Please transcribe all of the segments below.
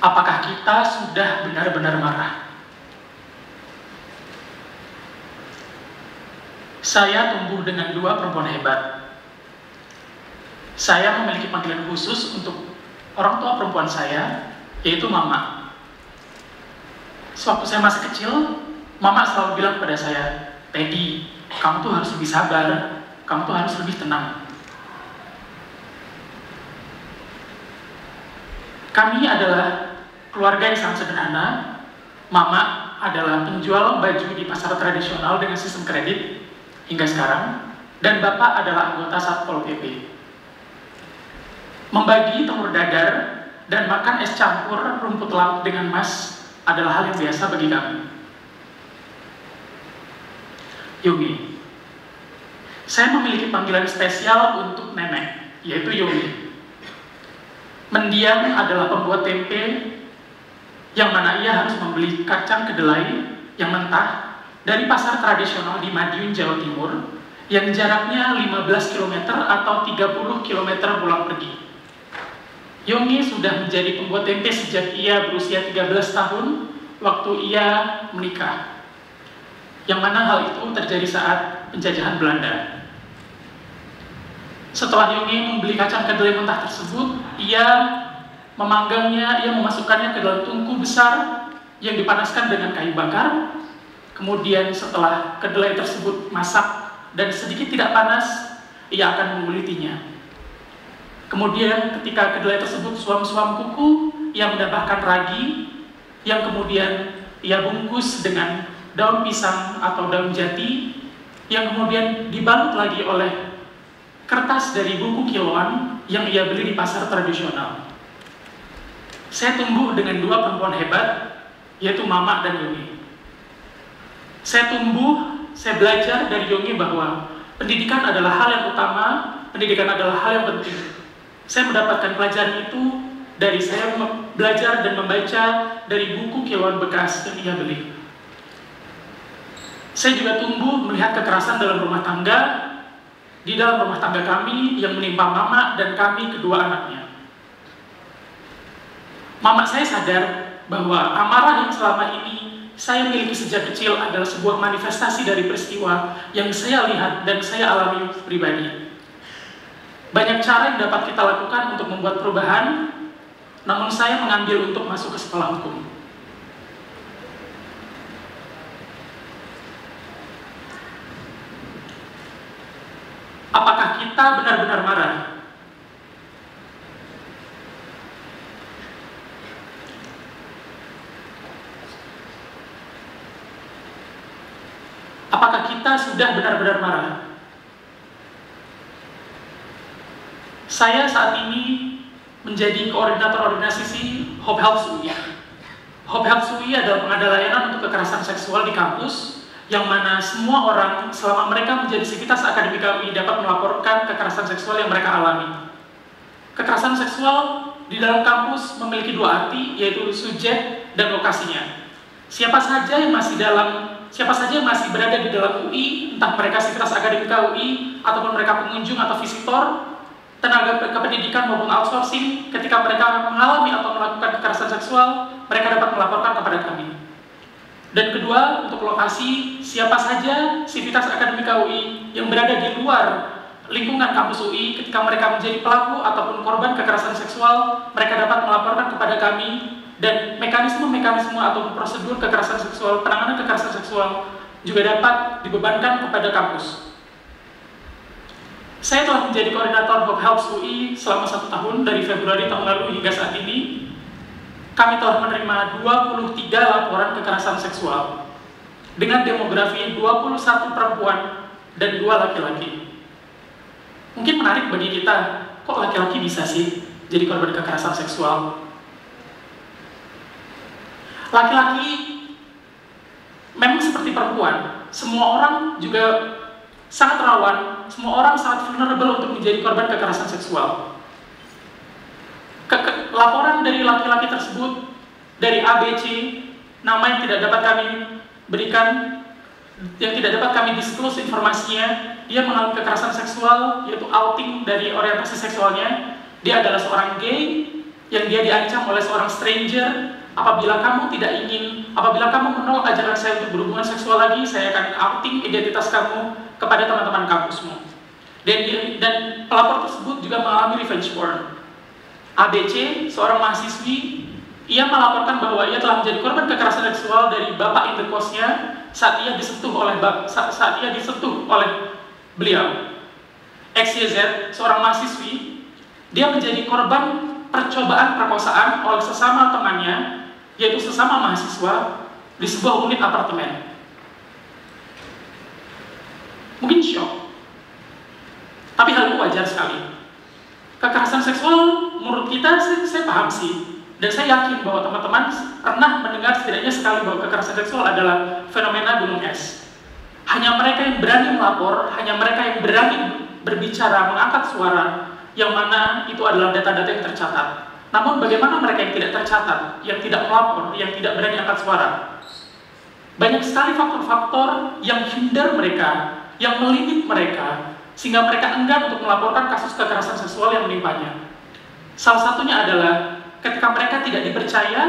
Apakah kita sudah benar-benar marah? Saya tumbuh dengan dua perempuan hebat. Saya memiliki panggilan khusus untuk orang tua perempuan saya, yaitu Mama. Sewaktu saya masih kecil, Mama selalu bilang kepada saya, "Teddy, kamu tuh harus lebih sabar, kamu tuh harus lebih tenang." Kami adalah keluarga yang sangat sederhana. Mama adalah penjual baju di pasar tradisional dengan sistem kredit hingga sekarang, dan Bapak adalah anggota Satpol PP. Membagi telur dadar dan makan es campur rumput laut dengan Mas adalah hal yang biasa bagi kami. Yumi. Saya memiliki panggilan spesial untuk nenek, yaitu Yumi. Mendiang adalah pembuat tempe, yang mana ia harus membeli kacang kedelai yang mentah dari pasar tradisional di Madiun, Jawa Timur, yang jaraknya 15 km atau 30 km pulang pergi. Yongi sudah menjadi pembuat tempe sejak ia berusia 13 tahun waktu ia menikah, yang mana hal itu terjadi saat penjajahan Belanda. Setelah Yongi membeli kacang kedelai mentah tersebut, ia memanggangnya, ia memasukkannya ke dalam tungku besar yang dipanaskan dengan kayu bakar. Kemudian setelah kedelai tersebut masak dan sedikit tidak panas, ia akan mengulitinya. Kemudian ketika kedelai tersebut suam-suam kuku, ia menambahkan ragi yang kemudian ia bungkus dengan daun pisang atau daun jati yang kemudian dibalut lagi oleh kertas dari buku kiloan yang ia beli di pasar tradisional. Saya tumbuh dengan dua perempuan hebat, yaitu Mama dan Yongi. Saya tumbuh, saya belajar dari Yongi bahwa pendidikan adalah hal yang utama, pendidikan adalah hal yang penting. Saya mendapatkan pelajaran itu dari saya belajar dan membaca dari buku kiloan bekas yang ia beli. Saya juga tumbuh melihat kekerasan dalam rumah tangga, di dalam rumah tangga kami yang menimpa Mama dan kami kedua anaknya. Mama saya sadar bahwa amarah yang selama ini saya miliki sejak kecil adalah sebuah manifestasi dari peristiwa yang saya lihat dan saya alami pribadi. Banyak cara yang dapat kita lakukan untuk membuat perubahan, namun saya mengambil untuk masuk ke sekolah hukum. Apakah kita benar-benar marah? Apakah kita sudah benar-benar marah? Saya saat ini menjadi koordinator organisasi Hope Helps UI. Hope Helps UI adalah pengadaan layanan untuk kekerasan seksual di kampus, yang mana semua orang selama mereka menjadi sivitas akademik kami dapat melaporkan kekerasan seksual yang mereka alami. Kekerasan seksual di dalam kampus memiliki dua arti, yaitu subjek dan lokasinya. Siapa saja yang masih berada di dalam UI, entah mereka sivitas akademik UI ataupun mereka pengunjung atau visitor, tenaga kependidikan maupun outsourcing, ketika mereka mengalami atau melakukan kekerasan seksual, mereka dapat melaporkan kepada kami. Dan kedua, untuk lokasi, siapa saja sivitas akademik UI yang berada di luar lingkungan kampus UI ketika mereka menjadi pelaku ataupun korban kekerasan seksual, mereka dapat melaporkan kepada kami, dan mekanisme-mekanisme atau prosedur kekerasan seksual, penanganan kekerasan seksual juga dapat dibebankan kepada kampus. Saya telah menjadi koordinator Hope Helps UI selama 1 tahun, dari Februari tahun lalu hingga saat ini. Kami telah menerima 23 laporan kekerasan seksual dengan demografi 21 perempuan dan 2 laki-laki. Mungkin menarik bagi kita, kok laki-laki bisa sih jadi korban kekerasan seksual? Laki-laki memang seperti perempuan, semua orang juga sangat rawan, semua orang sangat vulnerable untuk menjadi korban kekerasan seksual. Laporan dari laki-laki tersebut dari ABC, nama yang tidak dapat kami berikan, yang tidak dapat kami disclose informasinya, dia mengalami kekerasan seksual, yaitu outing dari orientasi seksualnya. Dia adalah seorang gay, yang dia diancam oleh seorang stranger, apabila kamu menolak ajakan saya untuk berhubungan seksual lagi, saya akan outing identitas kamu kepada teman-teman kampusmu. Dan pelapor tersebut juga mengalami revenge porn. ABC, seorang mahasiswi, ia melaporkan bahwa ia telah menjadi korban kekerasan seksual dari bapak interkosnya saat ia disentuh oleh beliau. XYZ, seorang mahasiswi, dia menjadi korban percobaan perkosaan oleh sesama temannya, yaitu sesama mahasiswa, di sebuah unit apartemen. Mungkin shock, tapi hal itu wajar sekali. Kekerasan seksual menurut kita, saya paham sih, dan saya yakin bahwa teman-teman pernah mendengar setidaknya sekali bahwa kekerasan seksual adalah fenomena gunung es. Hanya mereka yang berani melapor, hanya mereka yang berani berbicara, mengangkat suara, yang mana itu adalah data-data yang tercatat. Namun bagaimana mereka yang tidak tercatat, yang tidak melapor, yang tidak berani angkat suara? Banyak sekali faktor-faktor yang hinder mereka, yang melimit mereka, sehingga mereka enggan untuk melaporkan kasus kekerasan seksual yang menimpanya. Salah satunya adalah ketika mereka tidak dipercaya,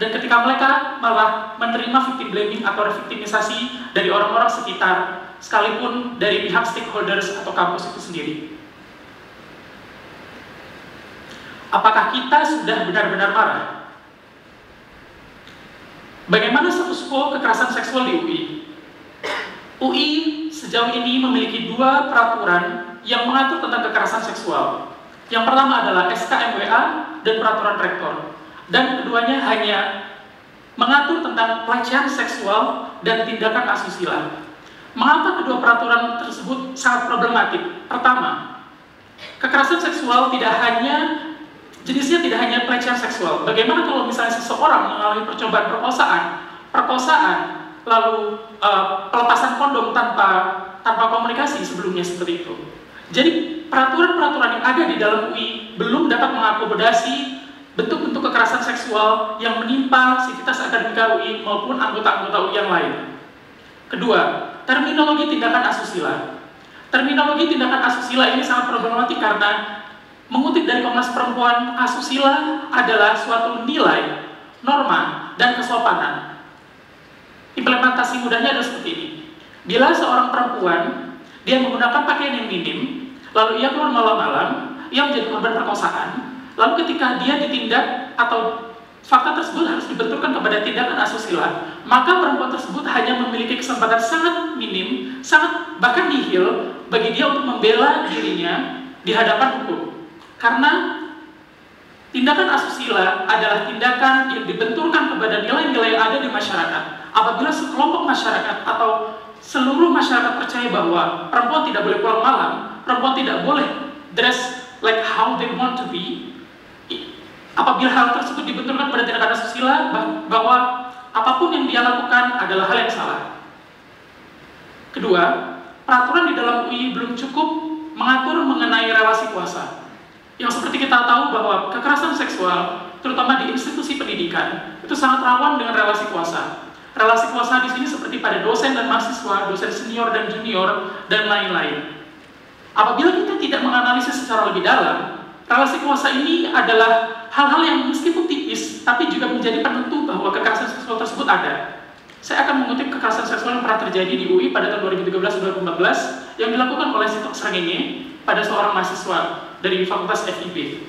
dan ketika mereka malah menerima victim blaming atau victimisasi dari orang-orang sekitar, sekalipun dari pihak stakeholders atau kampus itu sendiri. Apakah kita sudah benar-benar marah? Bagaimana status quo kekerasan seksual di UI? UI sejauh ini memiliki dua peraturan yang mengatur tentang kekerasan seksual. Yang pertama adalah SKMWA dan peraturan rektor. Dan keduanya hanya mengatur tentang pelecehan seksual dan tindakan asusila. Mengapa kedua peraturan tersebut sangat problematik? Pertama, kekerasan seksual tidak hanya jenisnya tidak hanya pelecehan seksual. Bagaimana kalau misalnya seseorang mengalami percobaan perkosaan, lalu pelepasan kondom tanpa komunikasi sebelumnya seperti itu. Jadi peraturan-peraturan yang ada di dalam UI belum dapat mengakomodasi bentuk-bentuk kekerasan seksual yang menimpa sivitas akademika UI maupun anggota-anggota UI yang lain. Kedua, terminologi tindakan asusila. Terminologi tindakan asusila ini sangat problematik karena mengutip dari Komnas Perempuan, asusila adalah suatu nilai, norma, dan kesopanan. Implementasi mudahnya adalah seperti ini. Bila seorang perempuan, dia menggunakan pakaian yang minim, lalu ia keluar malam-malam, ia menjadi korban perkosaan, lalu ketika dia ditindak atau fakta tersebut harus dibenturkan kepada tindakan asusila, maka perempuan tersebut hanya memiliki kesempatan sangat minim, sangat bahkan nihil bagi dia untuk membela dirinya di hadapan hukum. Karena tindakan asusila adalah tindakan yang dibenturkan kepada nilai-nilai yang ada di masyarakat. Apabila sekelompok masyarakat atau seluruh masyarakat percaya bahwa perempuan tidak boleh pulang malam, perempuan tidak boleh dress like how they want to be, apabila hal tersebut dibenturkan pada tindakan asusila, bahwa apapun yang dia lakukan adalah hal yang salah. Kedua, peraturan di dalam UI belum cukup mengatur mengenai relasi kuasa. Yang seperti kita tahu bahwa kekerasan seksual, terutama di institusi pendidikan, itu sangat rawan dengan relasi kuasa. Relasi kuasa di sini seperti pada dosen dan mahasiswa, dosen senior dan junior, dan lain-lain. Apabila kita tidak menganalisis secara lebih dalam, relasi kuasa ini adalah hal-hal yang meskipun tipis, tapi juga menjadi penentu bahwa kekerasan seksual tersebut ada. Saya akan mengutip kekerasan seksual yang pernah terjadi di UI pada tahun 2013-2014 yang dilakukan oleh Sitok Srengenge pada seorang mahasiswa dari Fakultas FIB.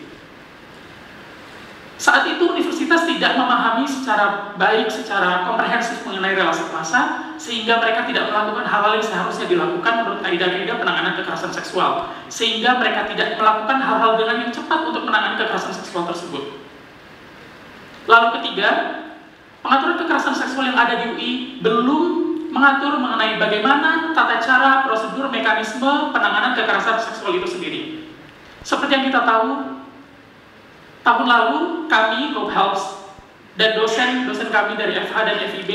Saat itu universitas tidak memahami secara baik, secara komprehensif mengenai relasi kuasa, sehingga mereka tidak melakukan hal-hal yang seharusnya dilakukan menurut kaedah-kaedah penanganan kekerasan seksual, sehingga mereka tidak melakukan hal-hal dengan yang cepat untuk menangani kekerasan seksual tersebut. Lalu ketiga, pengaturan kekerasan seksual yang ada di UI belum mengatur mengenai bagaimana tata cara, prosedur, mekanisme penanganan kekerasan seksual itu sendiri. Seperti yang kita tahu, tahun lalu kami, Hope Helps, dan dosen kami dari FH dan FIB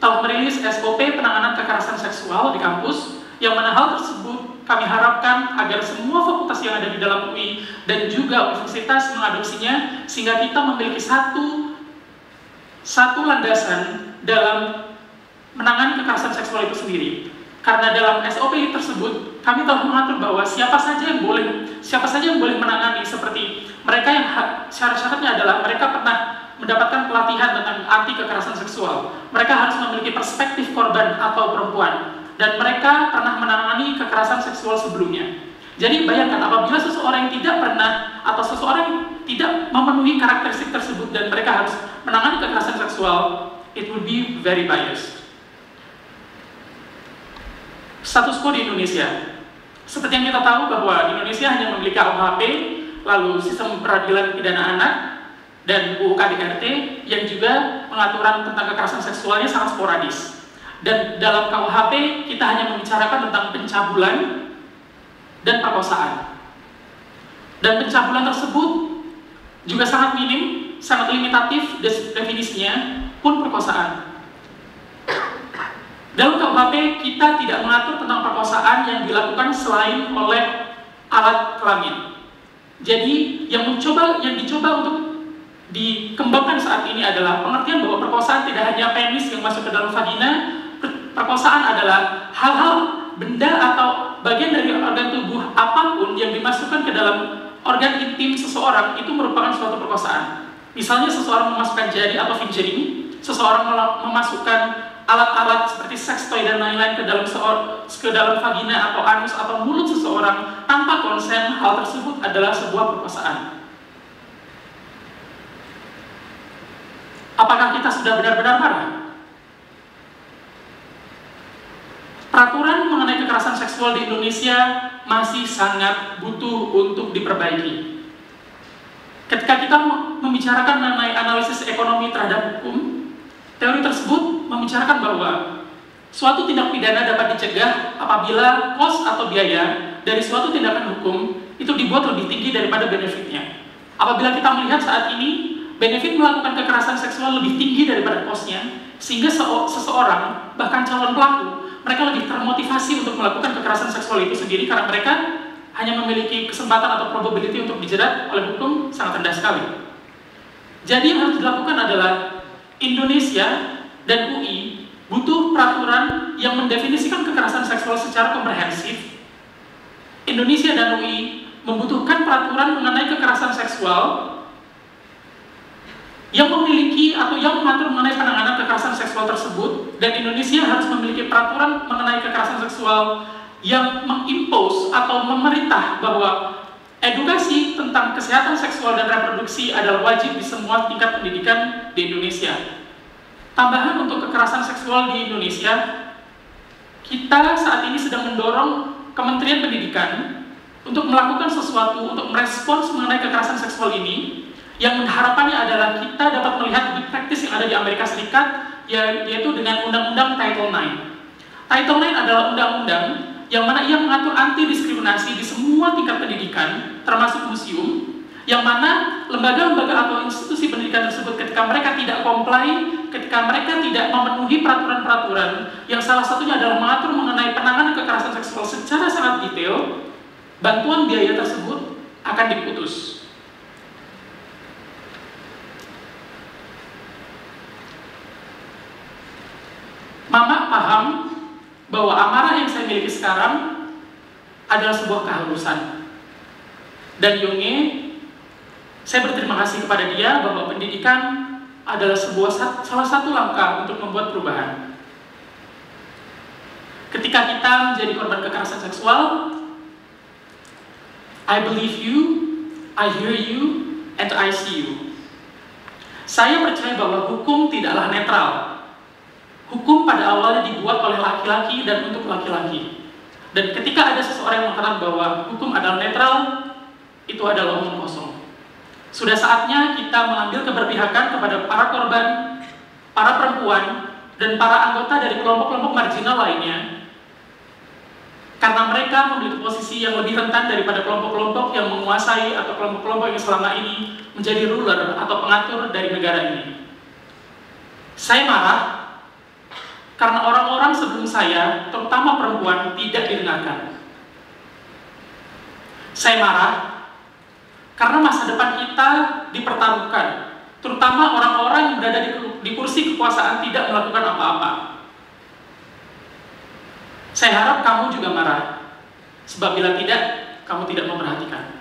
telah merilis SOP penanganan kekerasan seksual di kampus, yang mana hal tersebut kami harapkan agar semua fakultas yang ada di dalam UI dan juga universitas mengadopsinya, sehingga kita memiliki satu landasan dalam menangani kekerasan seksual itu sendiri. Karena dalam SOP tersebut kami telah mengatur bahwa siapa saja yang boleh menangani, seperti mereka yang syarat-syaratnya adalah mereka pernah mendapatkan pelatihan tentang anti kekerasan seksual, mereka harus memiliki perspektif korban atau perempuan, dan mereka pernah menangani kekerasan seksual sebelumnya. Jadi bayangkan apabila seseorang yang tidak pernah atau seseorang yang tidak memenuhi karakteristik tersebut dan mereka harus menangani kekerasan seksual, it would be very biased. Status quo di Indonesia, seperti yang kita tahu bahwa Indonesia hanya memiliki KUHP, lalu sistem peradilan pidana anak, dan UU KDRT yang juga pengaturan tentang kekerasan seksualnya sangat sporadis. Dan dalam KUHP kita hanya membicarakan tentang pencabulan dan perkosaan. Dan pencabulan tersebut juga sangat minim, sangat limitatif definisinya, pun perkosaan. Dalam KUHP, kita tidak mengatur tentang perkosaan yang dilakukan selain oleh alat kelamin. Jadi, yang dicoba untuk dikembangkan saat ini adalah pengertian bahwa perkosaan tidak hanya penis yang masuk ke dalam vagina, perkosaan adalah hal-hal, benda atau bagian dari organ tubuh apapun yang dimasukkan ke dalam organ intim seseorang itu merupakan suatu perkosaan. Misalnya seseorang memasukkan jari atau fingering, seseorang memasukkan alat-alat seperti seks toy dan lain-lain ke dalam vagina atau anus atau mulut seseorang tanpa konsen, hal tersebut adalah sebuah perkosaan. Apakah kita sudah benar-benar marah? Peraturan mengenai kekerasan seksual di Indonesia masih sangat butuh untuk diperbaiki. Ketika kita membicarakan mengenai analisis ekonomi terhadap hukum, teori tersebut membicarakan bahwa suatu tindak pidana dapat dicegah apabila kos atau biaya dari suatu tindakan hukum itu dibuat lebih tinggi daripada benefitnya. Apabila kita melihat saat ini, benefit melakukan kekerasan seksual lebih tinggi daripada kosnya, sehingga seseorang, bahkan calon pelaku, mereka lebih termotivasi untuk melakukan kekerasan seksual itu sendiri karena mereka hanya memiliki kesempatan atau probability untuk dijerat oleh hukum sangat rendah sekali. Jadi yang harus dilakukan adalah Indonesia dan UI butuh peraturan yang mendefinisikan kekerasan seksual secara komprehensif. Indonesia dan UI membutuhkan peraturan mengenai kekerasan seksual yang memiliki atau yang mengatur mengenai penanganan kekerasan seksual tersebut, dan Indonesia harus memiliki peraturan mengenai kekerasan seksual yang mengimpose atau memerintah bahwa edukasi tentang kesehatan seksual dan reproduksi adalah wajib di semua tingkat pendidikan di Indonesia. Tambahan untuk kekerasan seksual di Indonesia, kita saat ini sedang mendorong Kementerian Pendidikan untuk melakukan sesuatu untuk merespons mengenai kekerasan seksual ini, yang harapannya adalah kita dapat melihat good practice yang ada di Amerika Serikat, yaitu dengan Undang-Undang Title IX. Title IX adalah undang-undang yang mana ia mengatur anti-diskriminasi di semua tingkat pendidikan, termasuk museum, yang mana lembaga-lembaga atau institusi pendidikan tersebut ketika mereka tidak comply, ketika mereka tidak memenuhi peraturan-peraturan, yang salah satunya adalah mengatur mengenai penanganan kekerasan seksual secara sangat detail, bantuan biaya tersebut akan diputus. Mama paham bahwa amarah yang saya miliki sekarang adalah sebuah keharusan. Dan Yonge, saya berterima kasih kepada dia bahwa pendidikan adalah salah satu langkah untuk membuat perubahan. Ketika kita menjadi korban kekerasan seksual, I believe you, I hear you, and I see you. Saya percaya bahwa hukum tidaklah netral. Hukum pada awalnya dibuat oleh laki-laki dan untuk laki-laki. Dan ketika ada seseorang yang mengatakan bahwa hukum adalah netral, itu adalah omong kosong. Sudah saatnya kita mengambil keberpihakan kepada para korban, para perempuan, dan para anggota dari kelompok-kelompok marginal lainnya. Karena mereka memiliki posisi yang lebih rentan daripada kelompok-kelompok yang menguasai atau kelompok-kelompok yang selama ini menjadi ruler atau pengatur dari negara ini. Saya marah karena orang-orang sebelum saya, terutama perempuan, tidak didengarkan. Saya marah karena masa depan kita dipertaruhkan, terutama orang-orang yang berada di kursi kekuasaan tidak melakukan apa-apa. Saya harap kamu juga marah, sebab bila tidak, kamu tidak memperhatikan.